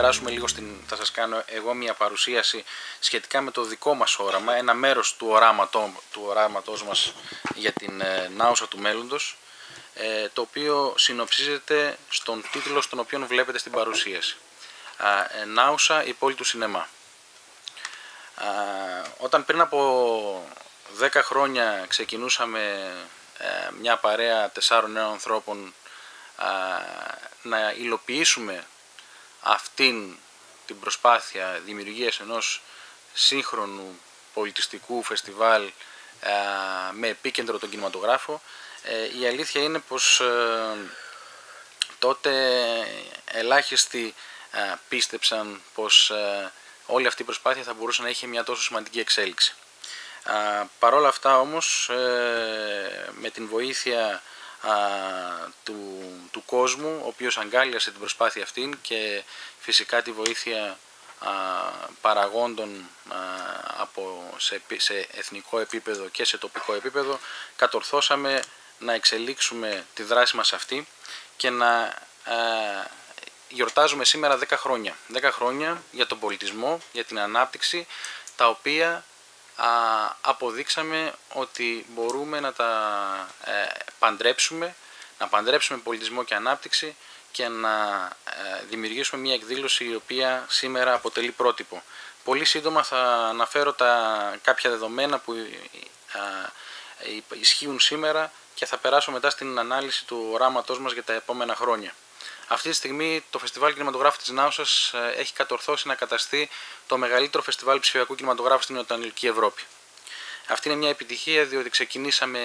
περάσουμε λίγο στην... θα σας κάνω εγώ μια παρουσίαση σχετικά με το δικό μας όραμα, ένα μέρος του οράματός μας για την Νάουσα του μέλλοντος, το οποίο συνοψίζεται στον τίτλο στον οποίο βλέπετε στην παρουσίαση. Νάουσα, η πόλη του σινεμά. Όταν πριν από 10 χρόνια ξεκινούσαμε μια παρέα 4 νέων ανθρώπων να υλοποιήσουμε αυτήν την προσπάθεια δημιουργίας ενός σύγχρονου πολιτιστικού φεστιβάλ με επίκεντρο τον κινηματογράφο, η αλήθεια είναι πως τότε ελάχιστοι πίστεψαν πως όλη αυτή η προσπάθεια θα μπορούσε να είχε μια τόσο σημαντική εξέλιξη. Παρ' όλα αυτά όμως, με την βοήθεια του κόσμου, ο οποίος αγκάλιασε την προσπάθεια αυτήν και φυσικά τη βοήθεια παραγόντων σε εθνικό επίπεδο και σε τοπικό επίπεδο, κατορθώσαμε να εξελίξουμε τη δράση μας αυτή και να γιορτάζουμε σήμερα 10 χρόνια. 10 χρόνια για τον πολιτισμό, για την ανάπτυξη, τα οποία αποδείξαμε ότι μπορούμε να τα παντρέψουμε, να παντρέψουμε πολιτισμό και ανάπτυξη και να δημιουργήσουμε μια εκδήλωση η οποία σήμερα αποτελεί πρότυπο. Πολύ σύντομα θα αναφέρω κάποια δεδομένα που ισχύουν σήμερα και θα περάσω μετά στην ανάλυση του οράματός μας για τα επόμενα χρόνια. Αυτή τη στιγμή το Φεστιβάλ Κινηματογράφου της Νάουσας έχει κατορθώσει να καταστεί το μεγαλύτερο φεστιβάλ ψηφιακού κινηματογράφου στην Νοτιοανατολική Ευρώπη. Αυτή είναι μια επιτυχία διότι ξεκινήσαμε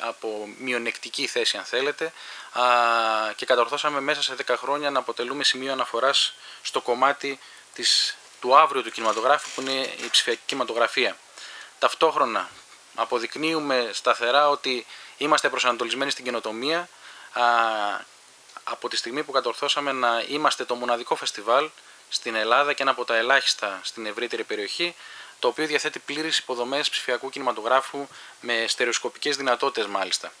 από μειονεκτική θέση, αν θέλετε, και κατορθώσαμε μέσα σε 10 χρόνια να αποτελούμε σημείο αναφοράς στο κομμάτι του αύριο του κινηματογράφου, που είναι η ψηφιακή κινηματογραφία. Ταυτόχρονα αποδεικνύουμε σταθερά ότι είμαστε προσανατολισμένοι στην καινοτομία, από τη στιγμή που κατορθώσαμε να είμαστε το μοναδικό φεστιβάλ στην Ελλάδα και ένα από τα ελάχιστα στην ευρύτερη περιοχή, το οποίο διαθέτει πλήρεις υποδομές ψηφιακού κινηματογράφου με στερεοσκοπικές δυνατότητες μάλιστα.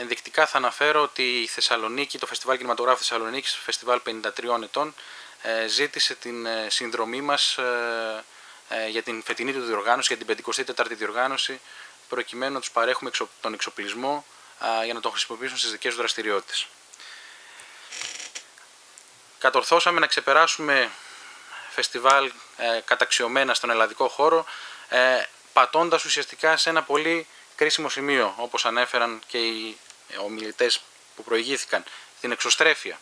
Ενδεικτικά θα αναφέρω ότι η Θεσσαλονίκη, το Φεστιβάλ Κινηματογράφου Θεσσαλονίκης, φεστιβάλ 53 ετών, ζήτησε την συνδρομή μας για την φετινή του διοργάνωση, για την 54η διοργάνωση, προκειμένου να τους παρέχουμε τον εξοπλισμό για να τον χρησιμοποιήσουν στις δικές τους δραστηριότητες. Κατορθώσαμε να ξεπεράσουμε φεστιβάλ καταξιωμένα στον ελλαδικό χώρο, πατώντας ουσιαστικά σε ένα πολύ κρίσιμο σημείο, όπως ανέφεραν και οι ομιλητές που προηγήθηκαν, την εξωστρέφεια.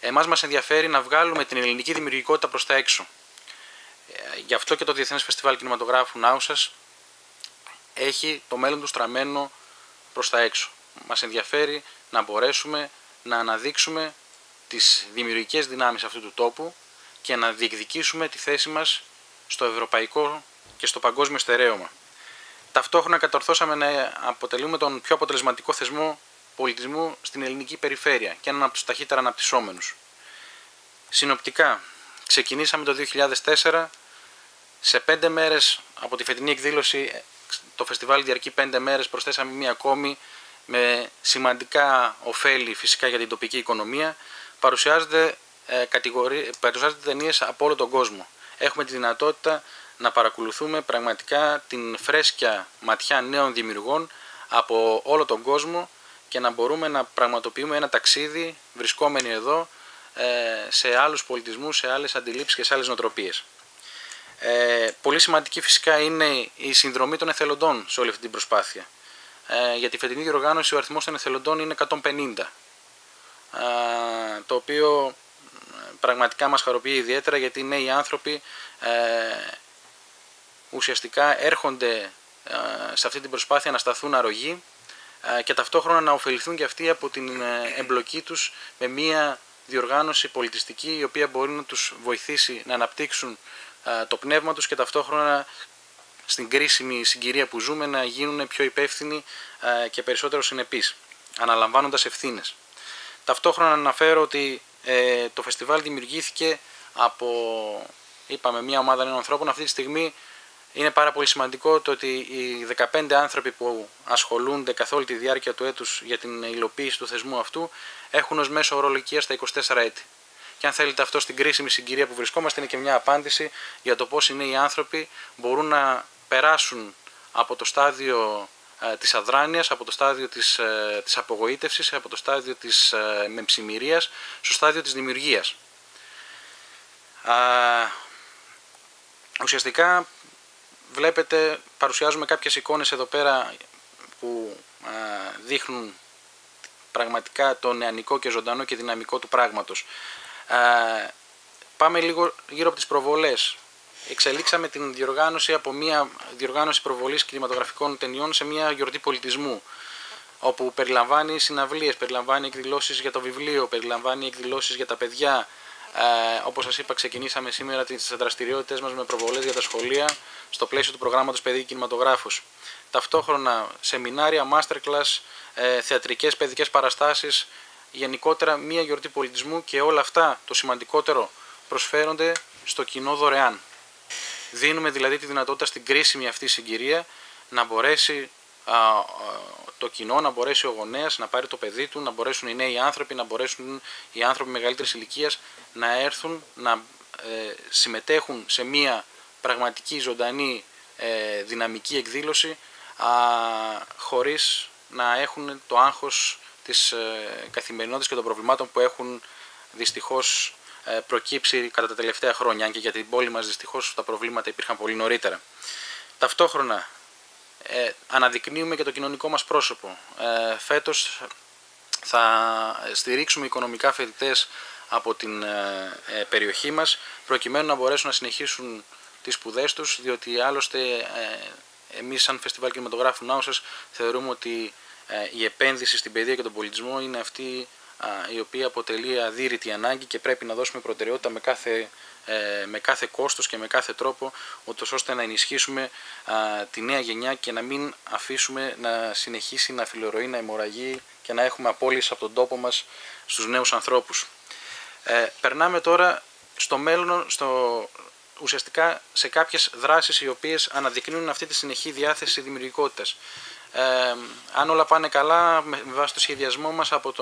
Εμάς μας ενδιαφέρει να βγάλουμε την ελληνική δημιουργικότητα προς τα έξω. Γι' αυτό και το Διεθνές Φεστιβάλ Κινηματογράφου Νάουσας έχει το μέλλον του στραμμένο προς τα έξω. Μας ενδιαφέρει να μπορέσουμε να αναδείξουμε τις δημιουργικές δυνάμεις αυτού του τόπου και να διεκδικήσουμε τη θέση μας στο ευρωπαϊκό και στο παγκόσμιο στερέωμα. Ταυτόχρονα κατορθώσαμε να αποτελούμε τον πιο αποτελεσματικό θεσμό πολιτισμού στην ελληνική περιφέρεια και έναν από τους ταχύτερα αναπτυσσόμενους. Συνοπτικά, ξεκινήσαμε το 2004, σε 5 μέρες από τη φετινή εκδήλωση, το φεστιβάλ διαρκεί 5 μέρες, προσθέσαμε μία ακόμη με σημαντικά ωφέλη φυσικά για την τοπική οικονομία. Παρουσιάζονται ταινίες από όλο τον κόσμο. Έχουμε τη δυνατότητα να παρακολουθούμε πραγματικά την φρέσκια ματιά νέων δημιουργών από όλο τον κόσμο και να μπορούμε να πραγματοποιούμε ένα ταξίδι βρισκόμενοι εδώ σε άλλους πολιτισμούς, σε άλλες αντιλήψεις και σε άλλες νοοτροπίες. Πολύ σημαντική φυσικά είναι η συνδρομή των εθελοντών σε όλη αυτή την προσπάθεια. Για τη φετινή διοργάνωση ο αριθμός των εθελοντών είναι 150. Το οποίο πραγματικά μας χαροποιεί ιδιαίτερα, γιατί οι νέοι άνθρωποι ουσιαστικά έρχονται σε αυτή την προσπάθεια να σταθούν αρρωγοί και ταυτόχρονα να ωφεληθούν και αυτοί από την εμπλοκή τους με μια διοργάνωση πολιτιστική η οποία μπορεί να τους βοηθήσει να αναπτύξουν το πνεύμα τους και ταυτόχρονα στην κρίσιμη συγκυρία που ζούμε να γίνουν πιο υπεύθυνοι και περισσότερο συνεπείς, αναλαμβάνοντας ευθύνες. Ταυτόχρονα αναφέρω ότι το φεστιβάλ δημιουργήθηκε από, είπαμε, μια ομάδα νέων ανθρώπων. Αυτή τη στιγμή είναι πάρα πολύ σημαντικό το ότι οι 15 άνθρωποι που ασχολούνται καθ' όλη τη διάρκεια του έτους για την υλοποίηση του θεσμού αυτού έχουν ως μέσο ορολογία στα 24 έτη. Και αν θέλετε, αυτό στην κρίσιμη συγκυρία που βρισκόμαστε είναι και μια απάντηση για το πώς είναι οι άνθρωποι μπορούν να περάσουν από το στάδιο της αδράνειας, από το στάδιο της απογοήτευσης, από το στάδιο της μεμψημυρίας, στο στάδιο της δημιουργίας. Ουσιαστικά βλέπετε, παρουσιάζουμε κάποιες εικόνες εδώ πέρα που δείχνουν πραγματικά το νεανικό και ζωντανό και δυναμικό του πράγματος. Πάμε λίγο γύρω από τις προβολές. Εξελίξαμε την διοργάνωση από μια διοργάνωση προβολής κινηματογραφικών ταινιών σε μια γιορτή πολιτισμού, όπου περιλαμβάνει συναυλίες, περιλαμβάνει εκδηλώσεις για το βιβλίο, περιλαμβάνει εκδηλώσεις για τα παιδιά. Όπως σας είπα, ξεκινήσαμε σήμερα τις δραστηριότητες μας με προβολές για τα σχολεία στο πλαίσιο του προγράμματος Παιδί Κινηματογράφους. Ταυτόχρονα σεμινάρια, masterclass, θεατρικές παιδικές παραστάσεις, γενικότερα μια γιορτή πολιτισμού, και όλα αυτά, το σημαντικότερο, προσφέρονται στο κοινό δωρεάν. Δίνουμε δηλαδή τη δυνατότητα στην κρίσιμη αυτή συγκυρία να μπορέσει το κοινό, να μπορέσει ο γονέας να πάρει το παιδί του, να μπορέσουν οι νέοι άνθρωποι, να μπορέσουν οι άνθρωποι μεγαλύτερης ηλικίας να έρθουν να συμμετέχουν σε μια πραγματική ζωντανή δυναμική εκδήλωση χωρίς να έχουν το άγχος της καθημερινότητας και των προβλημάτων που έχουν δυστυχώς προκύψει κατά τα τελευταία χρόνια, αν και για την πόλη μας δυστυχώς τα προβλήματα υπήρχαν πολύ νωρίτερα. Ταυτόχρονα αναδεικνύουμε και το κοινωνικό μας πρόσωπο. Φέτος θα στηρίξουμε οικονομικά φοιτητές από την περιοχή μας, προκειμένου να μπορέσουν να συνεχίσουν τις σπουδές τους, διότι άλλωστε εμείς σαν Φεστιβάλ Κινηματογράφου Νάουσας θεωρούμε ότι η επένδυση στην παιδεία και τον πολιτισμό είναι αυτή η οποία αποτελεί αδύρυτη ανάγκη και πρέπει να δώσουμε προτεραιότητα με κάθε κόστος και με κάθε τρόπο, ούτως ώστε να ενισχύσουμε τη νέα γενιά και να μην αφήσουμε να συνεχίσει να φιλορροεί, να αιμορραγεί και να έχουμε απώλειες από τον τόπο μας στους νέους ανθρώπους. Περνάμε τώρα στο μέλλον, ουσιαστικά σε κάποιες δράσεις οι οποίες αναδεικνύουν αυτή τη συνεχή διάθεση δημιουργικότητας. Αν όλα πάνε καλά, με βάση το σχεδιασμό μας, από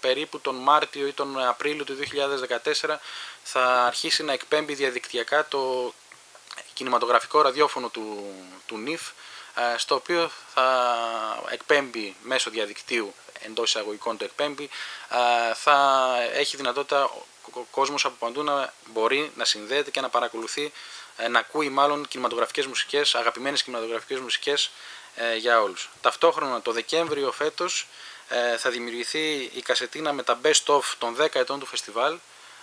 περίπου τον Μάρτιο ή τον Απρίλιο του 2014 θα αρχίσει να εκπέμπει διαδικτυακά το κινηματογραφικό ραδιόφωνο του NIFF, στο οποίο θα εκπέμπει μέσω διαδικτύου, εντός εισαγωγικών το εκπέμπει, θα έχει δυνατότητα ο κόσμος από παντού να μπορεί να συνδέεται και να παρακολουθεί, να ακούει μάλλον κινηματογραφικές μουσικές, αγαπημένες κινηματογραφικές μουσικές για όλους. Ταυτόχρονα το Δεκέμβριο φέτος θα δημιουργηθεί η κασετίνα με τα best of των 10 ετών του φεστιβάλ,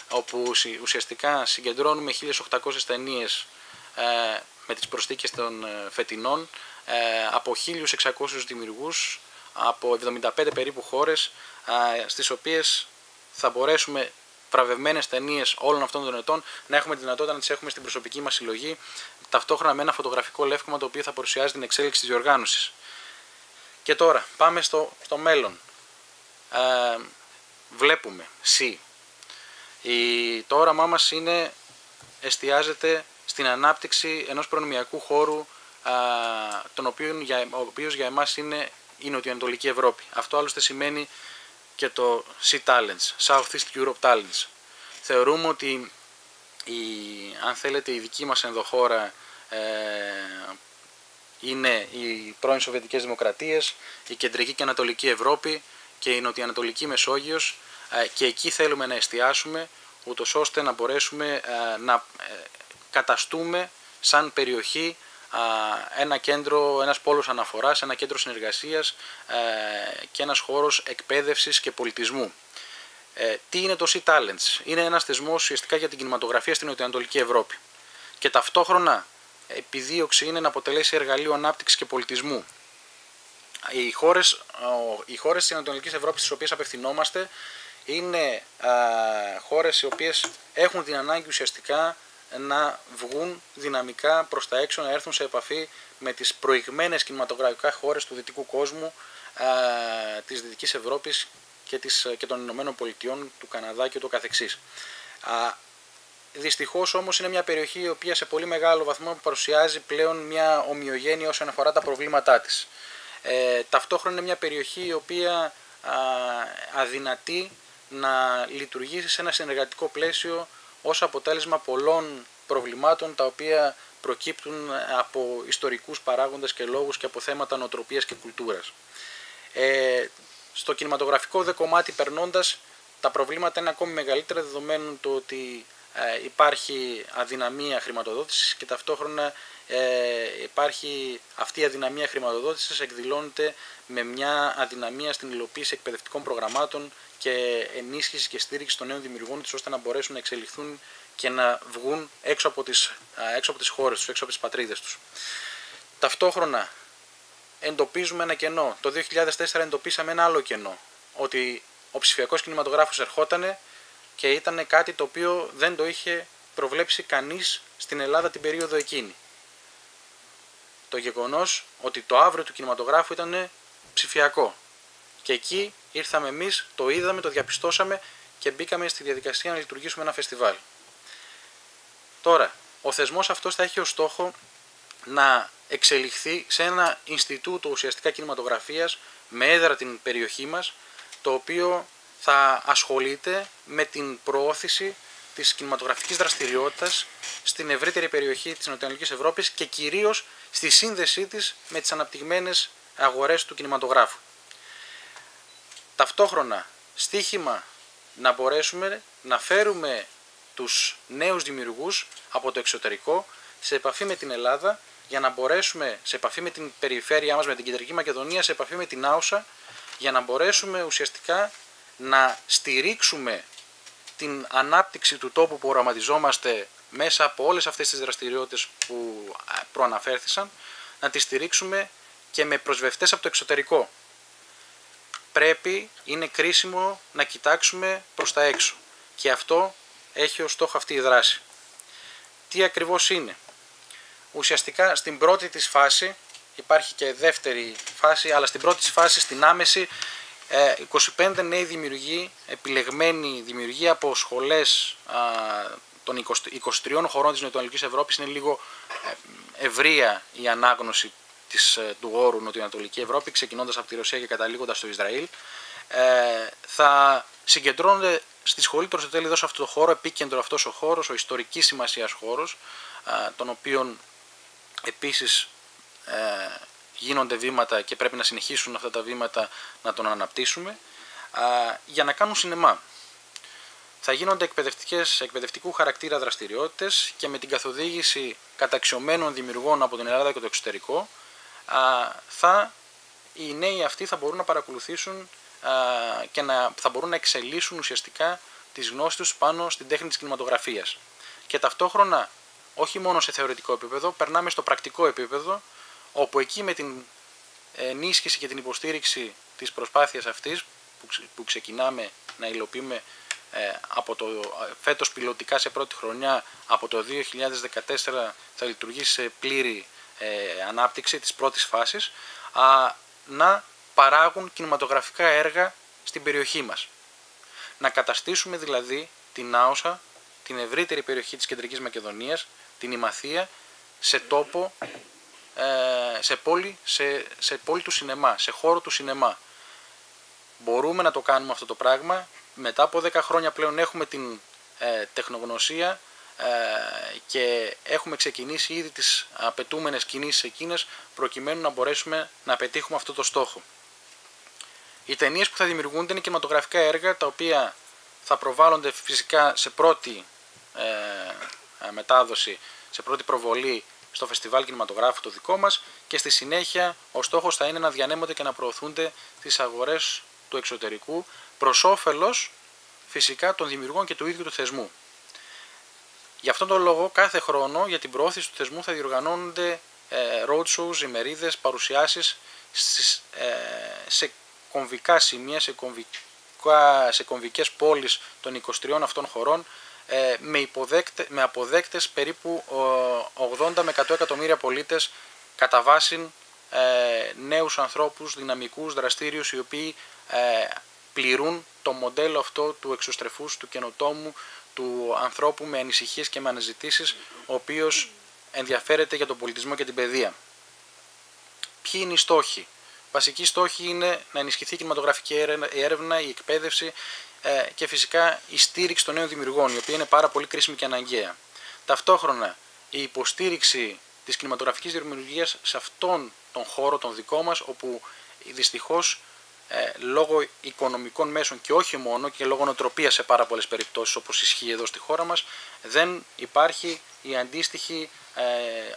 όπου ουσιαστικά συγκεντρώνουμε 1.800 ταινίες με τις προσθήκες των φετινών από 1.600 δημιουργούς από 75 περίπου χώρες, στις οποίες θα μπορέσουμε βραβευμένες ταινίες όλων αυτών των ετών να έχουμε τη δυνατότητα να τις έχουμε στην προσωπική μας συλλογή, ταυτόχρονα με ένα φωτογραφικό λεύκομα το οποίο θα παρουσιάζει την εξέλιξη της διοργάνωσης. Και τώρα πάμε στο μέλλον. Βλέπουμε το όραμά μας εστιάζεται στην ανάπτυξη ενός προνομιακού χώρου, ο οποίος για εμάς είναι η Νοτιοανατολική Ευρώπη. Αυτό άλλωστε σημαίνει και το Southeast Europe Talents. Θεωρούμε ότι αν θέλετε η δική μας ενδοχώρα είναι οι πρώην Σοβιετικές Δημοκρατίες, η Κεντρική και Ανατολική Ευρώπη και η Νοτιοανατολική Μεσόγειος, και εκεί θέλουμε να εστιάσουμε, ούτως ώστε να μπορέσουμε να καταστούμε σαν περιοχή ένα κέντρο, ένας πόλος αναφοράς, ένα κέντρο συνεργασίας και ένας χώρος εκπαίδευσης και πολιτισμού. Τι είναι το Sea Talents? Είναι ένας θεσμός ουσιαστικά για την κινηματογραφία στην Νοτιοανατολική Ευρώπη, και ταυτόχρονα επιδίωξη είναι να αποτελέσει εργαλείο ανάπτυξης και πολιτισμού. Οι χώρες της Νοτιοανατολικής Ευρώπης στις οποίες απευθυνόμαστε είναι χώρες οι οποίες έχουν την ανάγκη ουσιαστικά να βγουν δυναμικά προς τα έξω, να έρθουν σε επαφή με τις προηγμένες κινηματογραφικά χώρες του δυτικού κόσμου, της Δυτικής Ευρώπης και των Ηνωμένων Πολιτειών, του Καναδά και το καθεξής. Δυστυχώς όμως είναι μια περιοχή η οποία σε πολύ μεγάλο βαθμό παρουσιάζει πλέον μια ομοιογένεια όσον αφορά τα προβλήματά της. Ταυτόχρονα είναι μια περιοχή η οποία αδυνατεί να λειτουργήσει σε ένα συνεργατικό πλαίσιο ως αποτέλεσμα πολλών προβλημάτων τα οποία προκύπτουν από ιστορικούς παράγοντες και λόγους και από θέματα νοοτροπίας και κουλτούρας. Στο κινηματογραφικό δε κομμάτι περνώντας, τα προβλήματα είναι ακόμη μεγαλύτερα δεδομένου το ότι υπάρχει αδυναμία χρηματοδότησης και ταυτόχρονα υπάρχει αυτή η αδυναμία χρηματοδότησης εκδηλώνεται με μια αδυναμία στην υλοποίηση εκπαιδευτικών προγραμμάτων και ενίσχυση και στήριξη των νέων δημιουργών τους ώστε να μπορέσουν να εξελιχθούν και να βγουν έξω από τις χώρες τους, έξω από τις πατρίδες τους. Ταυτόχρονα εντοπίζουμε ένα κενό. Το 2004 εντοπίσαμε ένα άλλο κενό, ότι ο ψηφιακός κινηματογράφος ερχότανε και ήταν κάτι το οποίο δεν το είχε προβλέψει κανείς στην Ελλάδα την περίοδο εκείνη. Το γεγονός ότι το αύριο του κινηματογράφου ήταν ψηφιακό. Και εκεί ήρθαμε εμείς, το είδαμε, το διαπιστώσαμε και μπήκαμε στη διαδικασία να λειτουργήσουμε ένα φεστιβάλ. Τώρα, ο θεσμός αυτός θα έχει ως στόχο να εξελιχθεί σε ένα Ινστιτούτο ουσιαστικά κινηματογραφίας με έδρα την περιοχή μας, το οποίο θα ασχολείται με την προώθηση της κινηματογραφικής δραστηριότητας στην ευρύτερη περιοχή της Νοτιοανατολικής Ευρώπης και κυρίως στη σύνδεσή της με τις αναπτυγμένες αγορές του κινηματογράφου. Ταυτόχρονα, στοίχημα να μπορέσουμε να φέρουμε τους νέους δημιουργούς από το εξωτερικό σε επαφή με την Ελλάδα για να μπορέσουμε, σε επαφή με την περιφέρειά μας, με την Κεντρική Μακεδονία, σε επαφή με την Νάουσα, για να μπορέσουμε ουσιαστικά να στηρίξουμε την ανάπτυξη του τόπου που οραματιζόμαστε μέσα από όλες αυτές τις δραστηριότητες που προαναφέρθησαν, να τις στηρίξουμε και με προσβευτές από το εξωτερικό. Πρέπει, είναι κρίσιμο να κοιτάξουμε προς τα έξω και αυτό έχει ως στόχο αυτή η δράση. Τι ακριβώς είναι? Ουσιαστικά στην πρώτη της φάση, υπάρχει και δεύτερη φάση, αλλά στην πρώτη της φάση, στην άμεση, 25 νέοι δημιουργοί, επιλεγμένοι δημιουργοί από σχολές των 23 χωρών της Νοτιοανατολικής Ευρώπης. Είναι λίγο ευρεία η ανάγνωση του όρου Νοτιοανατολική Ευρώπη, ξεκινώντας από τη Ρωσία και καταλήγοντας στο Ισραήλ. Θα συγκεντρώνονται στη σχολή του Αριστοτέλη εδώ σε αυτό το χώρο, επίκεντρο αυτός ο χώρος, ο ιστορικής σημασίας χώρος, τον οποίον επίσης γίνονται βήματα και πρέπει να συνεχίσουν αυτά τα βήματα να τον αναπτύσσουμε, για να κάνουν σινεμά. Θα γίνονται εκπαιδευτικού χαρακτήρα δραστηριότητες και με την καθοδήγηση καταξιωμένων δημιουργών από την Ελλάδα και το εξωτερικό, οι νέοι αυτοί θα μπορούν να παρακολουθήσουν και θα μπορούν να εξελίσσουν ουσιαστικά τις γνώσεις τους πάνω στην τέχνη της κινηματογραφίας. Και ταυτόχρονα, όχι μόνο σε θεωρητικό επίπεδο, περνάμε στο πρακτικό επίπεδο, όπου εκεί με την ενίσχυση και την υποστήριξη της προσπάθειας αυτής που ξεκινάμε να υλοποιούμε από το φέτος πιλωτικά σε πρώτη χρονιά, από το 2014 θα λειτουργήσει σε πλήρη ανάπτυξη της πρώτης φάσης, να παράγουν κινηματογραφικά έργα στην περιοχή μας. Να καταστήσουμε δηλαδή την Νάουσα, την ευρύτερη περιοχή της Κεντρικής Μακεδονίας, την Ημαθία, σε τόπο, σε πόλη του σινεμά, σε χώρο του σινεμά. Μπορούμε να το κάνουμε αυτό το πράγμα. Μετά από 10 χρόνια πλέον έχουμε την τεχνογνωσία και έχουμε ξεκινήσει ήδη τις απαιτούμενες κινήσεις εκείνες προκειμένου να μπορέσουμε να πετύχουμε αυτό το στόχο. Οι ταινίες που θα δημιουργούνται είναι κινηματογραφικά έργα τα οποία θα προβάλλονται φυσικά σε πρώτη μετάδοση, σε πρώτη προβολή στο Φεστιβάλ Κινηματογράφου το δικό μας και στη συνέχεια ο στόχος θα είναι να διανέμονται και να προωθούνται στις αγορές του εξωτερικού προς όφελος φυσικά των δημιουργών και του ίδιου του θεσμού. Γι' αυτόν τον λόγο κάθε χρόνο για την προώθηση του θεσμού θα διοργανώνονται roadshows, ημερίδες, παρουσιάσεις σε κομβικά σημεία, σε κομβικές πόλεις των 23 αυτών χωρών με αποδέκτες περίπου 80 με 100 εκατομμύρια πολίτες, κατά βάση νέους ανθρώπους, δυναμικούς, δραστήριους, οι οποίοι πληρούν το μοντέλο αυτό του εξωστρεφούς, του καινοτόμου, του ανθρώπου με ανησυχίες και με αναζητήσεις, ο οποίος ενδιαφέρεται για τον πολιτισμό και την παιδεία. Ποιοι είναι οι στόχοι? Βασικοί στόχοι είναι να ενισχυθεί η κινηματογραφική έρευνα, η εκπαίδευση, και φυσικά η στήριξη των νέων δημιουργών, η οποία είναι πάρα πολύ κρίσιμη και αναγκαία. Ταυτόχρονα η υποστήριξη της κινηματογραφικής δημιουργίας σε αυτόν τον χώρο, τον δικό μας, όπου δυστυχώς λόγω οικονομικών μέσων και όχι μόνο και λόγω νοοτροπίας σε πάρα πολλές περιπτώσεις, όπως ισχύει εδώ στη χώρα μας, δεν υπάρχει η αντίστοιχη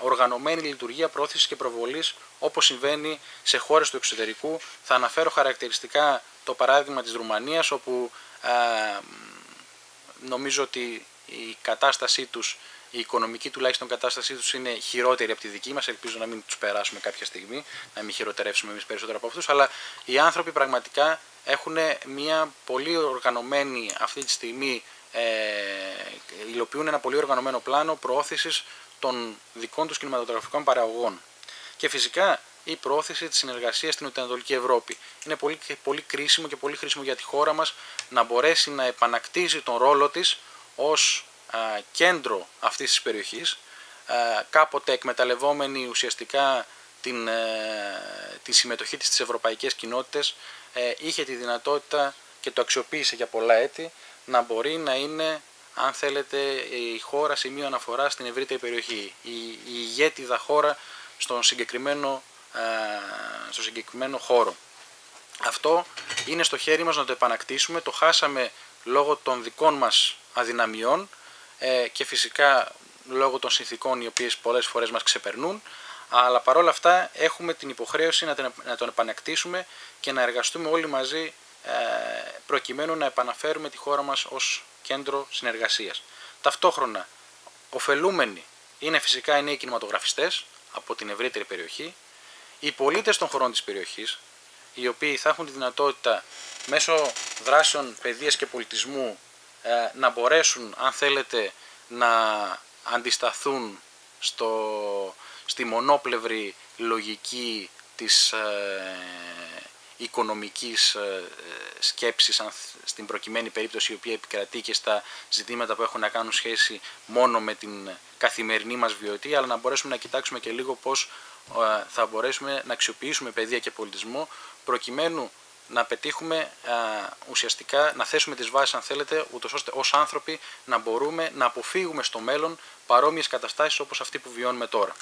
οργανωμένη λειτουργία πρόθεσης και προβολής όπως συμβαίνει σε χώρες του εξωτερικού. Θα αναφέρω χαρακτηριστικά το παράδειγμα της Ρουμανίας, όπου νομίζω ότι η κατάστασή τους, η οικονομική τουλάχιστον κατάστασή τους, είναι χειρότερη από τη δική μας. Ελπίζω να μην τους περάσουμε κάποια στιγμή, να μην χειροτερεύσουμε εμείς περισσότερο από αυτούς. Αλλά οι άνθρωποι πραγματικά έχουν μια πολύ οργανωμένη αυτή τη στιγμή, υλοποιούν ένα πολύ οργανωμένο πλάνο προώθησης των δικών τους κινηματογραφικών παραγωγών. Και φυσικά η προώθηση της συνεργασίας στην Νοτιοανατολική Ευρώπη. Είναι πολύ, πολύ κρίσιμο και πολύ χρήσιμο για τη χώρα μας να μπορέσει να επανακτήσει τον ρόλο της ως κέντρο αυτής της περιοχής, κάποτε εκμεταλλευόμενη ουσιαστικά τη συμμετοχή της στις ευρωπαϊκές κοινότητες, είχε τη δυνατότητα και το αξιοποίησε για πολλά έτη να μπορεί να είναι, αν θέλετε, η χώρα σημείο αναφορά στην ευρύτερη περιοχή, η ηγέτιδα χώρα στον συγκεκριμένο χώρο. Αυτό είναι στο χέρι μας να το επανακτήσουμε, το χάσαμε λόγω των δικών μας αδυναμιών και φυσικά λόγω των συνθήκων οι οποίες πολλές φορές μας ξεπερνούν, αλλά παρόλα αυτά έχουμε την υποχρέωση να τον επανακτήσουμε και να εργαστούμε όλοι μαζί προκειμένου να επαναφέρουμε τη χώρα μας ως κέντρο συνεργασίας. Ταυτόχρονα, ωφελούμενοι είναι φυσικά οι νέοι κινηματογραφιστές από την ευρύτερη περιοχή, οι πολίτες των χωρών της περιοχής, οι οποίοι θα έχουν τη δυνατότητα μέσω δράσεων παιδείας και πολιτισμού να μπορέσουν, αν θέλετε, να αντισταθούν στη μονόπλευρη λογική της οικονομικής σκέψης, στην προκειμένη περίπτωση, η οποία επικρατεί και στα ζητήματα που έχουν να κάνουν σχέση μόνο με την καθημερινή μας βιωτή, αλλά να μπορέσουμε να κοιτάξουμε και λίγο πώς θα μπορέσουμε να αξιοποιήσουμε παιδεία και πολιτισμό προκειμένου να πετύχουμε ουσιαστικά, να θέσουμε τις βάσεις, αν θέλετε, ούτως ώστε ως άνθρωποι να μπορούμε να αποφύγουμε στο μέλλον παρόμοιες καταστάσεις όπως αυτή που βιώνουμε τώρα.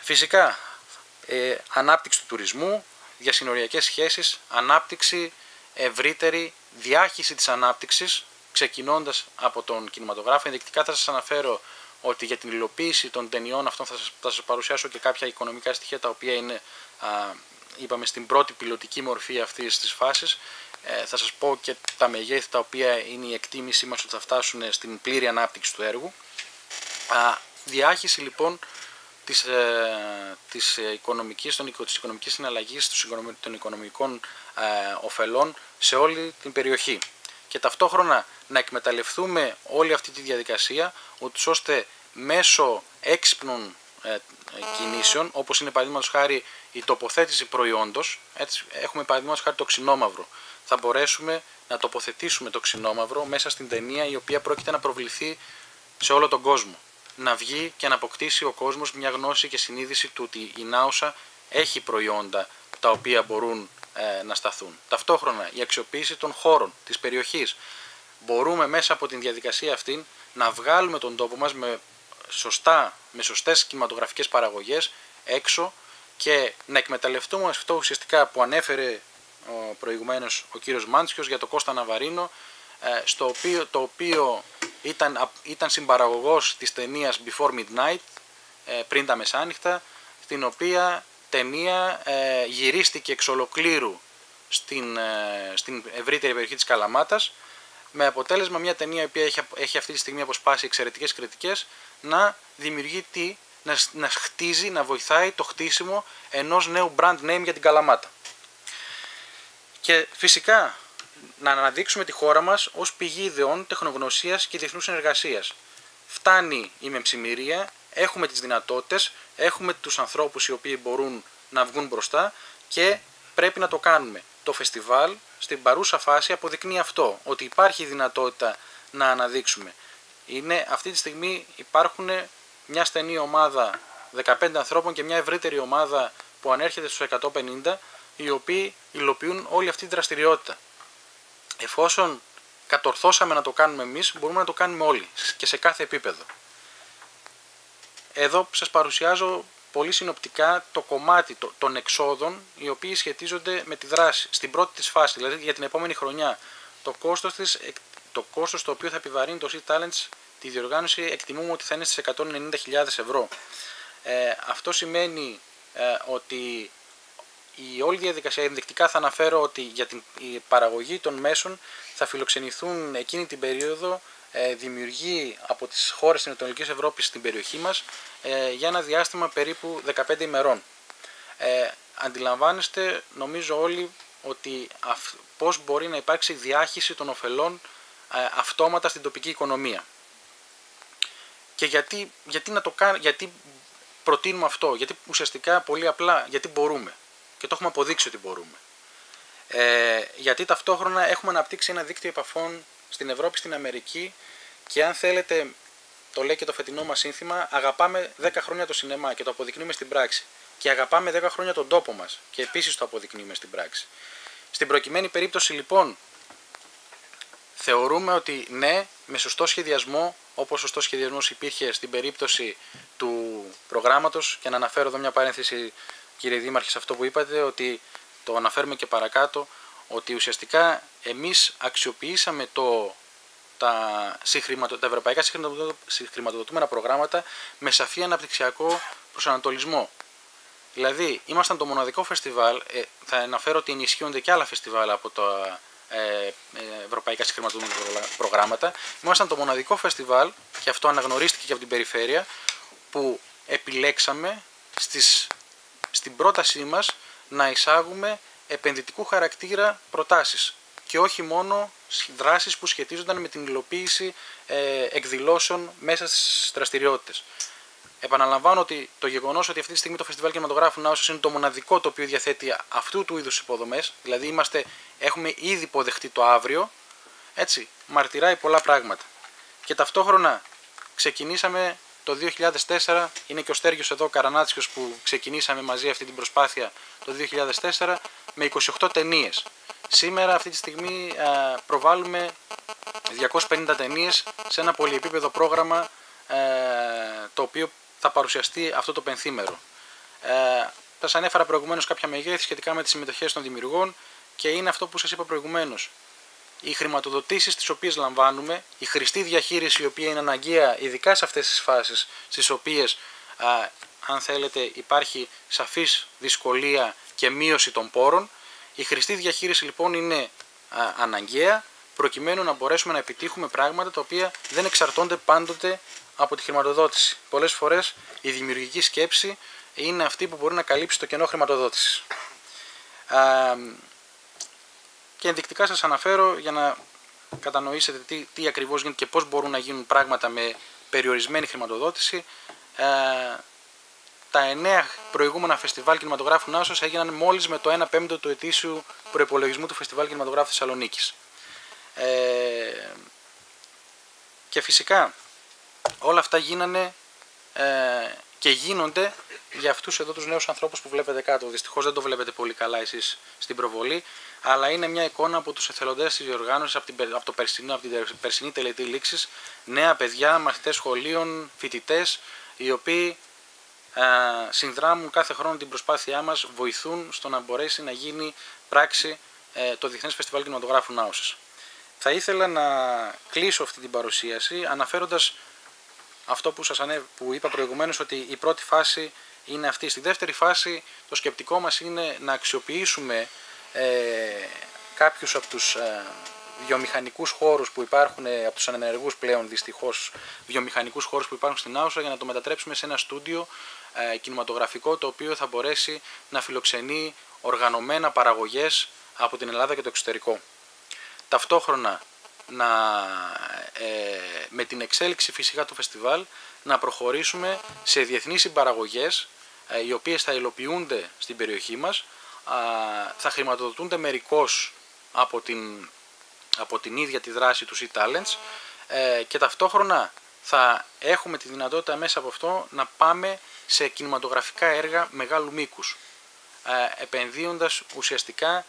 Φυσικά, ανάπτυξη του τουρισμού, διασυνοριακές σχέσεις, ανάπτυξη ευρύτερη, διάχυση της ανάπτυξης, ξεκινώντας από τον κινηματογράφο. Ενδεικτικά θα σας αναφέρω ότι για την υλοποίηση των ταινιών αυτών θα σας παρουσιάσω και κάποια οικονομικά στοιχεία, τα οποία είναι, είπαμε, στην πρώτη πιλωτική μορφή αυτής της φάσης. Θα σας πω και τα μεγέθη τα οποία είναι η εκτίμησή μας ότι θα φτάσουν στην πλήρη ανάπτυξη του έργου. Διάχυση λοιπόν της οικονομικής συναλλαγής, των οικονομικών ωφελών σε όλη την περιοχή. Και ταυτόχρονα να εκμεταλλευτούμε όλη αυτή τη διαδικασία, ώστε μέσω έξυπνων κινήσεων, όπως είναι παραδείγματος χάρη η τοποθέτηση προϊόντος, έτσι, έχουμε παραδείγματος χάρη το ξινόμαυρο, θα μπορέσουμε να τοποθετήσουμε το ξινόμαυρο μέσα στην ταινία, η οποία πρόκειται να προβληθεί σε όλο τον κόσμο, να βγει και να αποκτήσει ο κόσμος μια γνώση και συνείδηση του ότι η Νάουσα έχει προϊόντα τα οποία μπορούν να σταθούν. Ταυτόχρονα η αξιοποίηση των χώρων της περιοχής, μπορούμε μέσα από την διαδικασία αυτή να βγάλουμε τον τόπο μας με σωστές κινηματογραφικές παραγωγές έξω και να εκμεταλλευτούμε αυτό ουσιαστικά που ανέφερε προηγουμένως ο κύριος Μάντσιος για το Κώστα Ναβαρίνο, το οποίο ήταν συμπαραγωγός της ταινίας Before Midnight, πριν τα μεσάνυχτα, την οποία ταινία γυρίστηκε εξ ολοκλήρου στην ευρύτερη περιοχή της Καλαμάτας, με αποτέλεσμα μια ταινία η οποία έχει αυτή τη στιγμή αποσπάσει εξαιρετικές κριτικές, να δημιουργεί να χτίζει, να βοηθάει το χτίσιμο ενός νέου brand name για την Καλαμάτα. Και φυσικά να αναδείξουμε τη χώρα μας ως πηγή ιδεών, τεχνογνωσίας και διεθνούς συνεργασίας. Φτάνει η μεμψημυρία, έχουμε τις δυνατότητες, έχουμε τους ανθρώπους οι οποίοι μπορούν να βγουν μπροστά και πρέπει να το κάνουμε. Το φεστιβάλ στην παρούσα φάση αποδεικνύει αυτό, ότι υπάρχει δυνατότητα να αναδείξουμε. Αυτή τη στιγμή υπάρχουν μια στενή ομάδα 15 ανθρώπων και μια ευρύτερη ομάδα που ανέρχεται στους 150, οι οποίοι υλοποιούν όλη αυτή τη δραστηριότητα. εφόσον κατορθώσαμε να το κάνουμε εμείς, μπορούμε να το κάνουμε όλοι και σε κάθε επίπεδο. Εδώ σας παρουσιάζω πολύ συνοπτικά το κομμάτι των εξόδων οι οποίοι σχετίζονται με τη δράση στην πρώτη της φάση, δηλαδή για την επόμενη χρονιά. Το κόστος το οποίο θα επιβαρύνει το Sea Talents τη διοργάνωση εκτιμούμε ότι θα είναι στις 190.000 ευρώ. Αυτό σημαίνει ότι η όλη διαδικασία, ενδεικτικά θα αναφέρω ότι για την παραγωγή των μέσων θα φιλοξενηθούν εκείνη την περίοδο δημιουργοί από τις χώρες της Ανατολικής Ευρώπης στην περιοχή μας για ένα διάστημα περίπου 15 ημερών. Αντιλαμβάνεστε νομίζω όλοι ότι πώς μπορεί να υπάρξει διάχυση των ωφελών αυτόματα στην τοπική οικονομία. Και γιατί να το κάνουμε, γιατί προτείνουμε αυτό, γιατί ουσιαστικά πολύ απλά γιατί μπορούμε και το έχουμε αποδείξει ότι μπορούμε. Γιατί ταυτόχρονα έχουμε αναπτύξει ένα δίκτυο επαφών στην Ευρώπη, στην Αμερική και αν θέλετε, το λέει και το φετινό μας σύνθημα, αγαπάμε 10 χρόνια το σινεμά και το αποδεικνύουμε στην πράξη. Και αγαπάμε 10 χρόνια τον τόπο μας και επίσης το αποδεικνύουμε στην πράξη. Στην προκειμένη περίπτωση λοιπόν, θεωρούμε ότι ναι, με σωστό σχεδιασμό, όπως σωστό σχεδιασμός υπήρχε στην περίπτωση του προγράμματος, και να αναφέρω εδώ μια παρένθεση κύριε Δήμαρχε σε αυτό που είπατε, ότι το αναφέρουμε και παρακάτω, ότι ουσιαστικά εμείς αξιοποιήσαμε τα ευρωπαϊκά συγχρηματοδοτούμενα προγράμματα με σαφή αναπτυξιακό προσανατολισμό. Δηλαδή, ήμασταν το μοναδικό φεστιβάλ, θα αναφέρω ότι ενισχύονται και άλλα φεστιβάλ από τα ευρωπαϊκά συγχρηματοδοτούμενα προγράμματα, ήμασταν το μοναδικό φεστιβάλ, και αυτό αναγνωρίστηκε και από την περιφέρεια, που επιλέξαμε στην πρότασή μας να εισάγουμε επενδυτικού χαρακτήρα προτάσεις και όχι μόνο δράσεις που σχετίζονταν με την υλοποίηση εκδηλώσεων μέσα στις δραστηριότητες. Επαναλαμβάνω ότι το γεγονός ότι αυτή τη στιγμή το Φεστιβάλ Κινηματογράφου Νάουσας είναι το μοναδικό το οποίο διαθέτει αυτού του είδους υποδομές, δηλαδή έχουμε ήδη υποδεχτεί το αύριο, έτσι, μαρτυράει πολλά πράγματα. Και ταυτόχρονα ξεκινήσαμε το 2004, είναι και ο Στέργιος εδώ, ο Καρανάτσιος, που ξεκινήσαμε μαζί αυτή την προσπάθεια το 2004 με 28 ταινίες. Σήμερα αυτή τη στιγμή προβάλλουμε 250 ταινίες σε ένα πολυεπίπεδο πρόγραμμα το οποίο θα παρουσιαστεί αυτό το πενθήμερο. Θα σας ανέφερα προηγουμένως κάποια μεγέθη σχετικά με τις συμμετοχές των δημιουργών και είναι αυτό που σας είπα προηγουμένως. Οι χρηματοδοτήσεις τις οποίες λαμβάνουμε, η χρηστή διαχείριση η οποία είναι αναγκαία ειδικά σε αυτές τις φάσεις στις οποίες αν θέλετε υπάρχει σαφής δυσκολία και μείωση των πόρων. Η χρηστή διαχείριση λοιπόν είναι αναγκαία προκειμένου να μπορέσουμε να επιτύχουμε πράγματα τα οποία δεν εξαρτώνται πάντοτε από τη χρηματοδότηση. Πολλές φορές η δημιουργική σκέψη είναι αυτή που μπορεί να καλύψει το κενό χρηματοδότησης. Και ενδεικτικά σας αναφέρω για να κατανοήσετε τι ακριβώς γίνεται και πώς μπορούν να γίνουν πράγματα με περιορισμένη χρηματοδότηση. Τα 9 προηγούμενα Φεστιβάλ Κινηματογράφου Νάουσας έγιναν μόλις με το 1/5 του ετήσιου προϋπολογισμού του Φεστιβάλ Κινηματογράφου Θεσσαλονίκης. Και φυσικά όλα αυτά γίνανε και γίνονται για αυτούς εδώ τους νέους ανθρώπους που βλέπετε κάτω. Δυστυχώς δεν το βλέπετε πολύ καλά εσείς στην προβολή, αλλά είναι μια εικόνα από τους εθελοντές της διοργάνωσης από την περσινή τελετή λήξης. Νέα παιδιά, μαθητές σχολείων, φοιτητές, οι οποίοι συνδράμουν κάθε χρόνο την προσπάθειά μας, βοηθούν στο να μπορέσει να γίνει πράξη το Διεθνές Φεστιβάλ Κινηματογράφου Νάουσας. Θα ήθελα να κλείσω αυτή την παρουσίαση αναφέροντας αυτό που είπα προηγουμένως, ότι η πρώτη φάση είναι αυτή. Στη δεύτερη φάση το σκεπτικό μας είναι να αξιοποιήσουμε κάποιους από τους βιομηχανικούς χώρους που υπάρχουν, από τους ανενεργούς πλέον δυστυχώς βιομηχανικούς χώρους που υπάρχουν στην Νάουσα, για να το μετατρέψουμε σε ένα στούντιο κινηματογραφικό το οποίο θα μπορέσει να φιλοξενεί οργανωμένα παραγωγές από την Ελλάδα και το εξωτερικό. Ταυτόχρονα με την εξέλιξη φυσικά του φεστιβάλ να προχωρήσουμε σε διεθνείς συμπαραγωγές οι οποίες θα υλοποιούνται στην περιοχή μας, θα χρηματοδοτούνται μερικώς από την ίδια τη δράση του Sea Talents και ταυτόχρονα θα έχουμε τη δυνατότητα μέσα από αυτό να πάμε σε κινηματογραφικά έργα μεγάλου μήκους επενδύοντας ουσιαστικά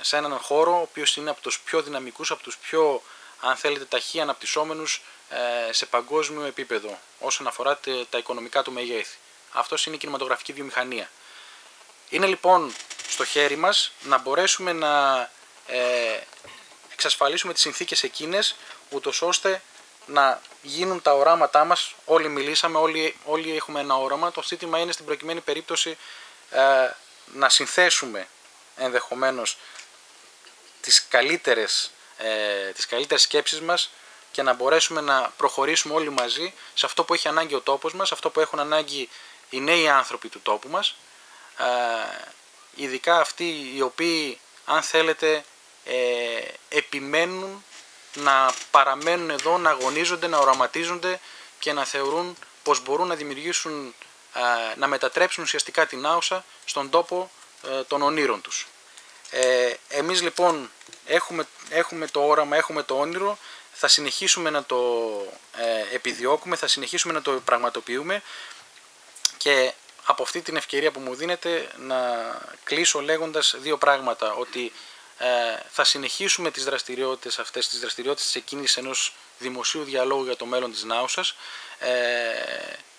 σε έναν χώρο ο οποίος είναι από τους πιο δυναμικούς, από τους πιο, αν θέλετε, ταχύ αναπτυσσόμενους σε παγκόσμιο επίπεδο όσον αφορά τα οικονομικά του μεγέθη. Αυτός είναι η κινηματογραφική βιομηχανία. Είναι λοιπόν στο χέρι μας να μπορέσουμε να εξασφαλίσουμε τις συνθήκες εκείνες, ούτως ώστε να γίνουν τα οράματά μας. Όλοι μιλήσαμε, όλοι έχουμε ένα όραμα. Το ζήτημα είναι στην προκειμένη περίπτωση να συνθέσουμε ενδεχομένως τις καλύτερες σκέψεις μας και να μπορέσουμε να προχωρήσουμε όλοι μαζί σε αυτό που έχει ανάγκη ο τόπος μας, σε αυτό που έχουν ανάγκη οι νέοι άνθρωποι του τόπου μας, ειδικά αυτοί οι οποίοι, αν θέλετε, επιμένουν να παραμένουν εδώ, να αγωνίζονται, να οραματίζονται και να θεωρούν πως μπορούν να δημιουργήσουν, να μετατρέψουν ουσιαστικά την Νάουσα στον τόπο των ονείρων τους. Εμείς λοιπόν έχουμε το όραμα, έχουμε το όνειρο, θα συνεχίσουμε να το επιδιώκουμε, θα συνεχίσουμε να το πραγματοποιούμε και από αυτή την ευκαιρία που μου δίνετε να κλείσω λέγοντας δύο πράγματα, ότι θα συνεχίσουμε τις δραστηριότητες αυτές, τις δραστηριότητες της εκκίνησης ενός δημοσίου διαλόγου για το μέλλον της Νάουσας.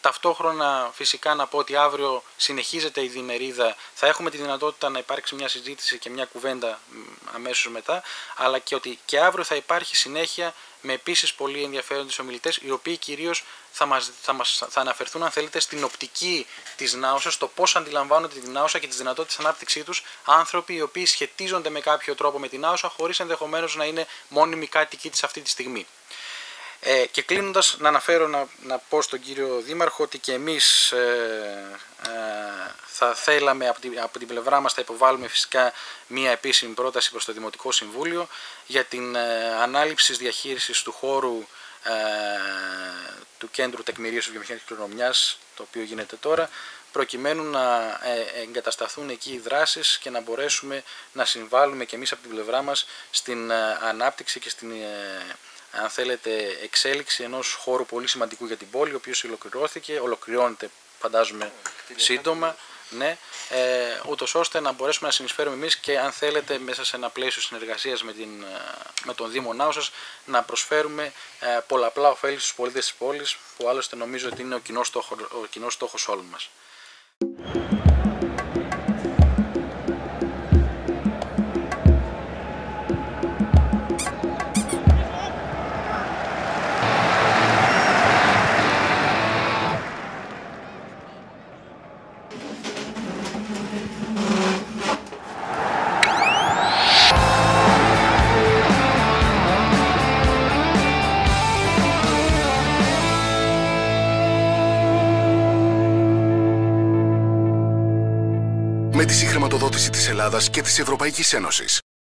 Ταυτόχρονα φυσικά να πω ότι αύριο συνεχίζεται η διημερίδα, θα έχουμε τη δυνατότητα να υπάρξει μια συζήτηση και μια κουβέντα αμέσως μετά, αλλά και ότι και αύριο θα υπάρχει συνέχεια με επίσης πολύ ενδιαφέροντες ομιλητές, οι οποίοι κυρίως θα αναφερθούν, αν θέλετε, στην οπτική της Νάουσας, το πώς αντιλαμβάνονται την Νάουσα και τις δυνατότητες ανάπτυξή τους άνθρωποι οι οποίοι σχετίζονται με κάποιο τρόπο με την Νάουσα, χωρίς ενδεχομένως να είναι μόνιμοι κάτοικοι της αυτή τη στιγμή. Και κλείνοντας, να αναφέρω, να πω στον κύριο Δήμαρχο ότι και εμείς θα θέλαμε από την πλευρά μας, θα υποβάλουμε φυσικά μία επίσημη πρόταση προς το Δημοτικό Συμβούλιο για την ανάληψη διαχείρισης του χώρου του Κέντρου Τεκμηρίωσης Βιομηχανικής Κληρονομιάς, το οποίο γίνεται τώρα, προκειμένου να εγκατασταθούν εκεί οι δράσεις και να μπορέσουμε να συμβάλλουμε και εμείς από την πλευρά μας στην ανάπτυξη και στην, αν θέλετε, εξέλιξη ενός χώρου πολύ σημαντικού για την πόλη, ο οποίος ολοκληρώνεται, φαντάζομαι, σύντομα, ναι, ούτως ώστε να μπορέσουμε να συνεισφέρουμε εμείς και, αν θέλετε, μέσα σε ένα πλαίσιο συνεργασίας με τον Δήμο Νάουσας, να προσφέρουμε πολλαπλά ωφέλη στους πολίτες της πόλης, που άλλωστε νομίζω ότι είναι ο κοινός στόχος όλων μας. Με τη συγχρηματοδότηση της Ελλάδας και της Ευρωπαϊκής Ένωσης.